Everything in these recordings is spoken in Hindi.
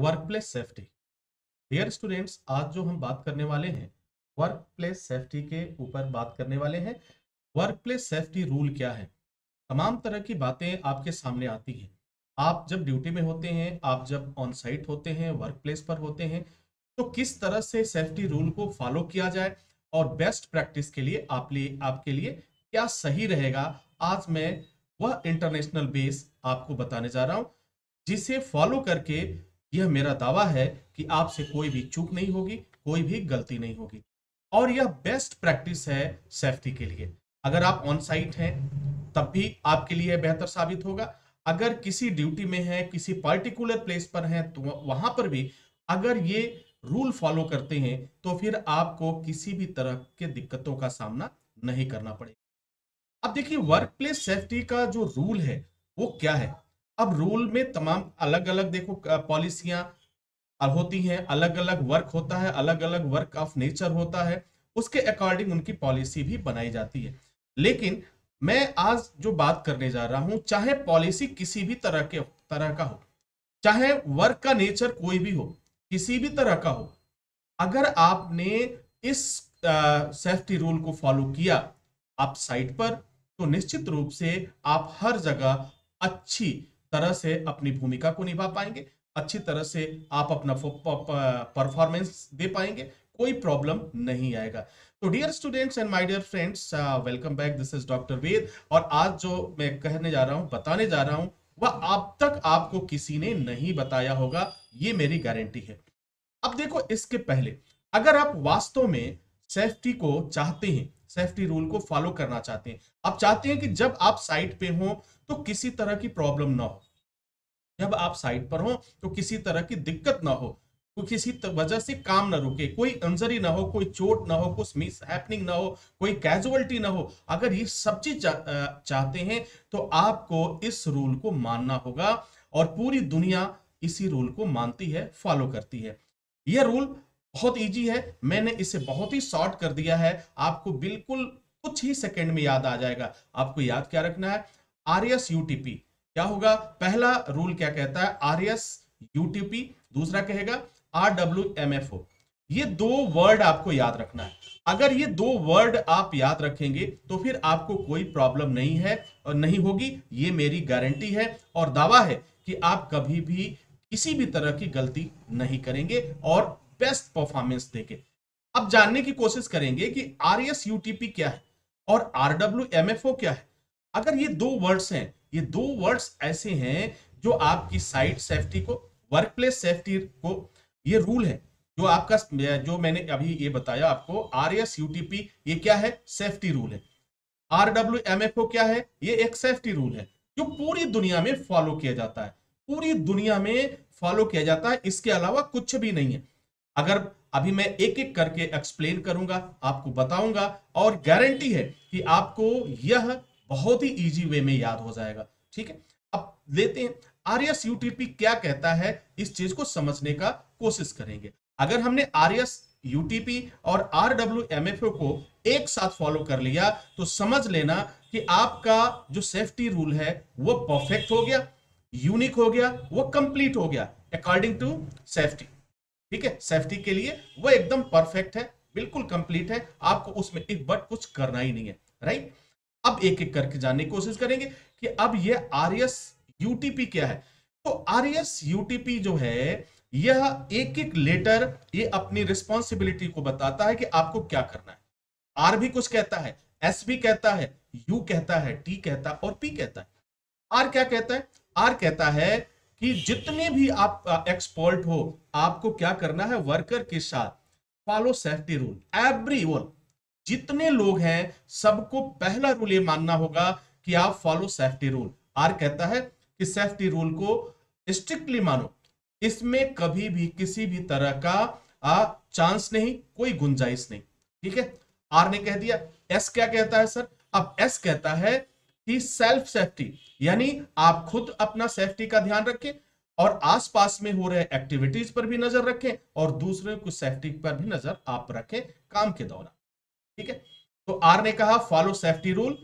Work place safety. Dear students, आज जो हम बात करने वाले हैं वर्क प्लेस सेफ्टी के ऊपर बात करने वाले हैं। वर्क प्लेस सेफ्टी रूल क्या है? तमाम तरह की बातें आपके सामने आती हैं। आप जब ड्यूटी में होते हैं, आप जब ऑन साइट होते हैं, वर्क प्लेस पर होते हैं, तो किस तरह से सेफ्टी रूल को फॉलो किया जाए और बेस्ट प्रैक्टिस के लिए आपके लिए क्या सही रहेगा। आज मैं वह इंटरनेशनल बेस आपको बताने जा रहा हूँ जिसे फॉलो करके यह मेरा दावा है कि आपसे कोई भी चूक नहीं होगी, कोई भी गलती नहीं होगी और यह बेस्ट प्रैक्टिस है सेफ्टी के लिए। अगर आप ऑन साइट हैं तब भी आपके लिए बेहतर साबित होगा। अगर किसी ड्यूटी में हैं, किसी पर्टिकुलर प्लेस पर हैं, तो वहां पर भी अगर ये रूल फॉलो करते हैं तो फिर आपको किसी भी तरह के दिक्कतों का सामना नहीं करना पड़ेगा। अब देखिए वर्क प्लेस सेफ्टी का जो रूल है वो क्या है। अब रूल में तमाम अलग अलग देखो पॉलिसियां होती हैं, अलग अलग वर्क होता है, अलग अलग वर्क ऑफ नेचर होता है, उसके अकॉर्डिंग उनकी पॉलिसी भी बनाई जाती है। लेकिन मैं आज जो बात करने जा रहा हूं, चाहे पॉलिसी किसी भी तरह का हो, चाहे वर्क का नेचर कोई भी हो, किसी भी तरह का हो, अगर आपने इस सेफ्टी रूल को फॉलो किया आप साइट पर, तो निश्चित रूप से आप हर जगह अच्छी तरह से अपनी भूमिका को निभा पाएंगे, अच्छी तरह से आप अपना परफॉर्मेंस दे पाएंगे, कोई प्रॉब्लम नहीं आएगा। तो dear students and my dear friends, welcome back, this is doctor Ved. और आज जो मैं कहने जा रहा हूं, बताने जा रहा हूं, वह अब तक आपको किसी ने नहीं बताया होगा, ये मेरी गारंटी है। अब देखो, इसके पहले अगर आप वास्तव में सेफ्टी को चाहते हैं, सेफ्टी रूल को फॉलो करना चाहते हैं, आप चाहते हैं कि जब आप साइट पे हो तो किसी तरह की प्रॉब्लम ना हो, जब आप साइट पर हो तो किसी तरह की दिक्कत ना हो, कोई किसी वजह से काम ना रुके, कोई इंजरी ना हो, कोई चोट ना हो, कुछ मिस हैपनिंग ना हो, कोई कैजुअलिटी ना हो, अगर ये सब चीज चाहते हैं तो आपको इस रूल को मानना होगा। और पूरी दुनिया इसी रूल को मानती है, फॉलो करती है। यह रूल बहुत ईजी है, मैंने इसे बहुत ही शॉर्ट कर दिया है, आपको बिल्कुल कुछ ही सेकेंड में याद आ जाएगा। आपको याद क्या रखना है, RSUTP क्या होगा। पहला रूल क्या कहता है, RSUTP, दूसरा कहेगा RWMFO। ये दो वर्ड आपको याद रखना है। अगर ये दो वर्ड आप याद रखेंगे तो फिर आपको कोई प्रॉब्लम नहीं है और नहीं होगी, ये मेरी गारंटी है और दावा है कि आप कभी भी किसी भी तरह की गलती नहीं करेंगे और बेस्ट परफॉर्मेंस देंगे। अब जानने की कोशिश करेंगे कि RSUTP क्या है और RWMFO क्या है। अगर ये दो वर्ड्स हैं, ये दो वर्ड्स ऐसे हैं जो आपकी साइट सेफ्टी को, वर्क प्लेस सेफ्टी को, ये रूल है जो आपका, जो मैंने अभी ये बताया आपको, RSUTP ये क्या है, सेफ्टी रूल है। RWMFO क्या है, ये एक सेफ्टी रूल है जो पूरी दुनिया में फॉलो किया जाता है, पूरी दुनिया में फॉलो किया जाता है, इसके अलावा कुछ भी नहीं है। अगर अभी मैं एक एक करके एक्सप्लेन करूंगा, आपको बताऊंगा और गारंटी है कि आपको यह बहुत ही इजी वे में याद हो जाएगा, ठीक है। अब लेते हैं RSUTP क्या कहता है, इस चीज को समझने का कोशिश करेंगे। अगर हमने RSUTP और RWMFO को एक साथ फॉलो कर लिया तो समझ लेना कि आपका जो सेफ्टी रूल है वो परफेक्ट हो गया, यूनिक हो गया, वो कंप्लीट हो गया अकॉर्डिंग टू सेफ्टी, ठीक है। सेफ्टी के लिए वो एकदम परफेक्ट है, बिल्कुल कंप्लीट है, आपको उसमें एक बट कुछ करना ही नहीं है, राइट। अब एक एक करके जानने की कोशिश करेंगे कि अब ये RSUTP क्या है। तो RSUTP जो है, यह एक एक लेटर ये अपनी रिस्पॉन्सिबिलिटी को बताता है कि आपको क्या करना है। R भी कुछ कहता है, S भी कहता है, U कहता है, T कहता है और P कहता है। R क्या कहता है, R कहता है कि जितने भी आप एक्सपर्ट हो, आपको क्या करना है वर्कर के साथ, फॉलो सेफ्टी रूल। एवरीवन, जितने लोग हैं, सबको पहला रूल ये मानना होगा कि आप फॉलो सेफ्टी रूल। आर कहता है कि सेफ्टी रूल को स्ट्रिक्टली मानो, इसमें कभी भी किसी भी तरह का चांस नहीं, कोई गुंजाइश नहीं, ठीक है, आर ने कह दिया। एस क्या कहता है सर, अब एस कहता है कि सेल्फ सेफ्टी, यानी आप खुद अपना सेफ्टी का ध्यान रखें और आसपास में हो रहे एक्टिविटीज पर भी नजर रखें और दूसरे को सेफ्टी पर भी नजर आप रखें काम के दौरान, ठीक है। तो आर ने कहा फॉलो सेफ्टी रूल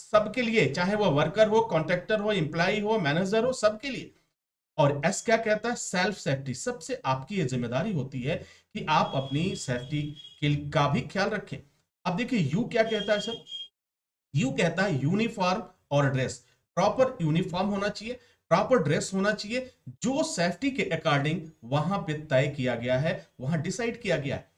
सबके लिए, चाहे वो वर्कर हो, कॉन्ट्रैक्टर हो, एम्प्लॉई हो, मैनेजर हो, सबके लिए। और एस क्या कहता है, सेल्फ सेफ्टी। सबसे आपकी ये जिम्मेदारी होती है कि आप अपनी सेफ्टी का भी ख्याल रखें। अब देखिए यू क्या कहता है सर, यू कहता है यूनिफॉर्म और ड्रेस। प्रॉपर यूनिफॉर्म होना चाहिए, प्रॉपर ड्रेस होना चाहिए जो सेफ्टी के अकॉर्डिंग वहां पे तय किया गया है, वहां डिसाइड किया गया है।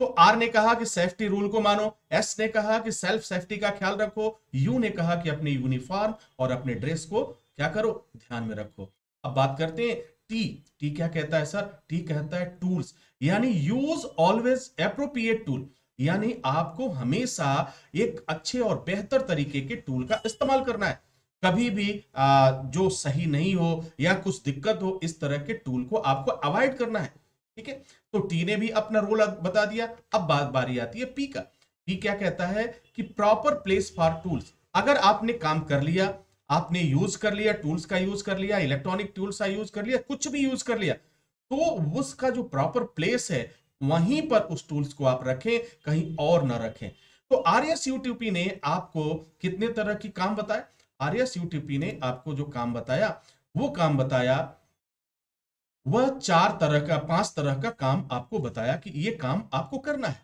तो आर ने कहा कि सेफ्टी रूल को मानो, एस ने कहा कि सेल्फ सेफ्टी का ख्याल रखो, यू ने कहा कि अपने यूनिफॉर्म और अपने ड्रेस को क्या करो, ध्यान में रखो। अब बात करते हैं टी। टी क्या कहता है सर, टी कहता है टूल्स, यानी यूज ऑलवेज एप्रोप्रिएट टूल, यानी आपको हमेशा एक अच्छे और बेहतर तरीके के टूल का इस्तेमाल करना है। कभी भी जो सही नहीं हो या कुछ दिक्कत हो, इस तरह के टूल को आपको अवॉइड करना है, ठीक है। तो टी ने भी अपना रोल बता दिया। अब बारी आती है पी का। पी क्या कहता है कि प्रॉपर प्लेस फॉर टूल्स। अगर आपने काम कर लिया, आपने यूज कर लिया, टूल्स का यूज कर लिया, इलेक्ट्रॉनिक टूल्स का यूज कर लिया, कुछ भी यूज कर लिया, तो उसका जो प्रॉपर प्लेस है वहीं पर उस टूल्स को आप रखें, कहीं और ना रखें। तो RSUTP ने आपको कितने तरह की काम बताए, RSUTP ने आपको जो काम बताया वो काम बताया, वह पांच तरह का काम आपको बताया कि ये काम आपको करना है।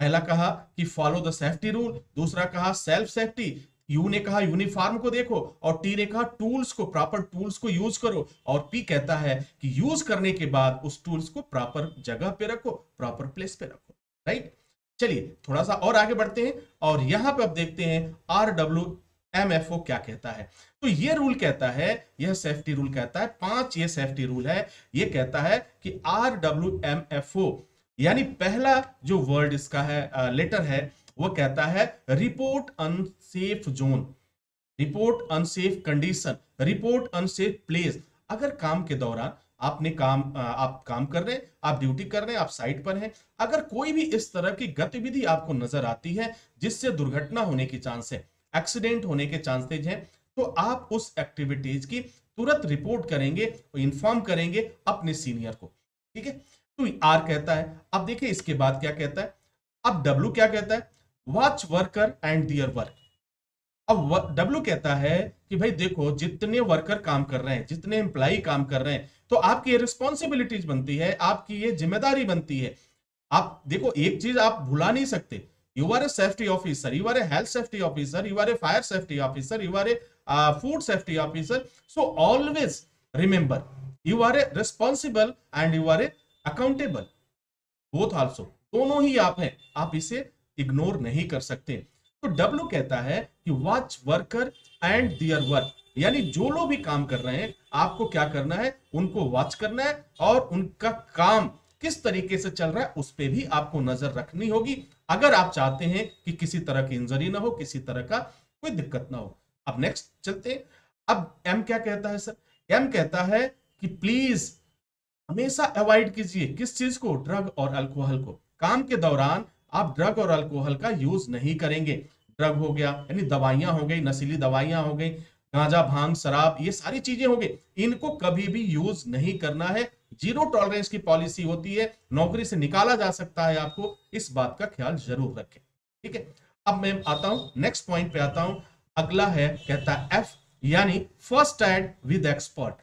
पहला कहा कि फॉलो द सेफ्टी रूल, दूसरा कहा सेल्फ सेफ्टी, यू ने कहा यूनिफॉर्म को देखो, और टी ने कहा टूल्स को, प्रॉपर टूल्स को यूज करो, और पी कहता है कि यूज करने के बाद उस टूल्स को प्रॉपर जगह पे रखो, प्रॉपर प्लेस पे रखो, राइट। चलिए थोड़ा सा और आगे बढ़ते हैं और यहां पर अब देखते हैं RWMFO क्या कहता है। तो ये रूल कहता है, यह सेफ्टी रूल कहता है, 5 ये सेफ्टी रूल है। ये कहता है कि RWMFO, यानी पहला जो वर्ड इसका है, लेटर है, वो कहता है report unsafe zone, report unsafe condition, report unsafe place. अगर काम के दौरान आपने आप काम कर रहे हैं, आप ड्यूटी कर रहे हैं, आप साइट पर हैं, अगर कोई भी इस तरह की गतिविधि आपको नजर आती है जिससे दुर्घटना होने की चांस है, एक्सीडेंट होने के चांसेज हैं, तो आप उस एक्टिविटीज की तुरंत रिपोर्ट करेंगे और इन्फॉर्म करेंगे अपने सीनियर को, ठीक है। तो आर कहता है। अब देखिए इसके बाद क्या कहता है, अब डब्ल्यू क्या कहता है, watch worker and their work. अब डब्ल्यू कहता है कि भाई देखो जितने वर्कर काम कर रहे हैं, जितने एम्प्लॉय काम कर रहे हैं, तो आपकी ये रिस्पॉन्सिबिलिटीज बनती है, आपकी ये जिम्मेदारी बनती है। आप देखो एक चीज आप भुला नहीं सकते, You are a safety officer, you are a health safety officer, you are a fire safety officer, you are a food safety officer. So always remember, you are a responsible and you are a accountable. Both also, दोनों ही आप हैं, आप इसे इग्नोर नहीं कर सकते। तो W कहता है कि watch worker and their work, यानी जो लोग भी काम कर रहे हैं आपको क्या करना है, उनको वॉच करना है और उनका काम किस तरीके से चल रहा है उस पर भी आपको नजर रखनी होगी, अगर आप चाहते हैं कि किसी तरह की इंजरी ना हो, किसी तरह का कोई दिक्कत ना हो। अब नेक्स्ट चलते हैं। अब एम क्या कहता है सर, एम कहता है कि प्लीज हमेशा अवॉइड कीजिए किस चीज को, ड्रग और अल्कोहल को। काम के दौरान आप ड्रग और अल्कोहल का यूज नहीं करेंगे। ड्रग हो गया यानी दवाइयां हो गई, नशीली दवाइयां हो गई, गांजा, भांग, शराब, ये सारी चीजें हो गई, इनको कभी भी यूज नहीं करना है। जीरो टॉलरेंस की पॉलिसी होती है, नौकरी से निकाला जा सकता है, आपको इस बात का ख्याल जरूर रखें, ठीक है। अब मैं आता हूं नेक्स्ट पॉइंट पे आता हूं। अगला है कहता है एफ, यानी फर्स्ट एड विद एक्सपर्ट।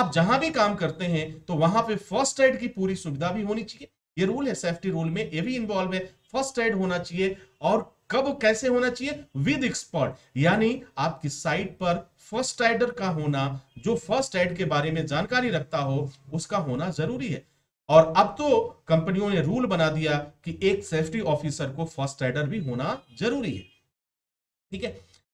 आप जहां भी काम करते हैं तो वहां पे फर्स्ट एड की पूरी सुविधा भी होनी चाहिए। ये रूल है सेफ्टी रूल में, ये भी इन्वॉल्व है, फर्स्ट एड होना चाहिए। और कब कैसे होना चाहिए, विद एक्सपर्ट, यानी आपकी साइट पर फर्स्ट एडर का होना, जो फर्स्ट एड के बारे में जानकारी रखता हो, उसका होना जरूरी है। और अब तो कंपनियों ने रूल बना दिया कि एक सेफ्टी ऑफिसर को फर्स्ट एडर भी होना जरूरी है, ठीक है।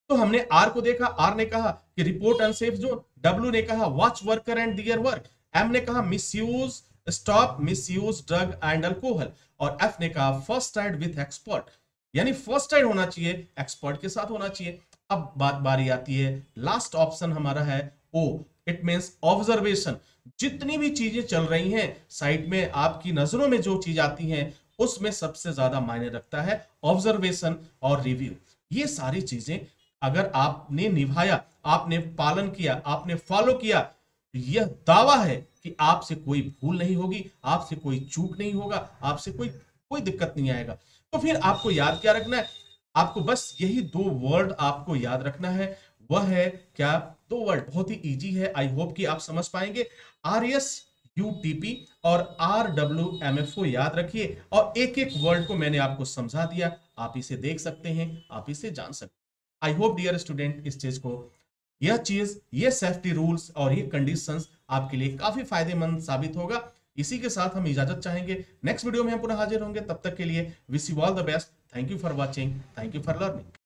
तो हमने आर को देखा, आर ने कहा कि रिपोर्ट अनसेफ जोन, डब्ल्यू ने कहा watch worker and their work, M ने कहा misuse, stop misuse drug and alcohol, और एफ ने कहा फर्स्ट एड विद एक्सपर्ट, यानी फर्स्ट एड होना चाहिए, एक्सपर्ट के साथ होना चाहिए। अब बारी आती है लास्ट ऑप्शन हमारा है ओ, इट मींस ऑब्जर्वेशन। जितनी भी चीजें चल रही हैं साइट में, आपकी नजरों में जो चीज आती हैं, उसमें सबसे ज्यादा मायने रखता है ऑब्जर्वेशन और रिव्यू। ये सारी चीजें अगर आपने निभाया, आपने पालन किया, आपने फॉलो किया, यह दावा है कि आपसे कोई भूल नहीं होगी, आपसे कोई चूक नहीं होगा, आपसे कोई दिक्कत नहीं आएगा। तो फिर आपको याद क्या रखना है, आपको बस यही 2 वर्ड आपको याद रखना है, वह है क्या, दो वर्ड बहुत ही इजी है, आई होप कि आप समझ पाएंगे। RSUTP और RWMFO याद रखिए, और एक एक वर्ड को मैंने आपको समझा दिया, आप इसे देख सकते हैं, आप इसे जान सकते हैं। आई होप डियर स्टूडेंट इस चीज को, यह चीज, ये सेफ्टी रूल्स और ये कंडीशंस आपके लिए काफी फायदेमंद साबित होगा। इसी के साथ हम इजाजत चाहेंगे, नेक्स्ट वीडियो में हम पुनः हाजिर होंगे, तब तक के लिए wish you all the best, thank you for watching, thank you for learning.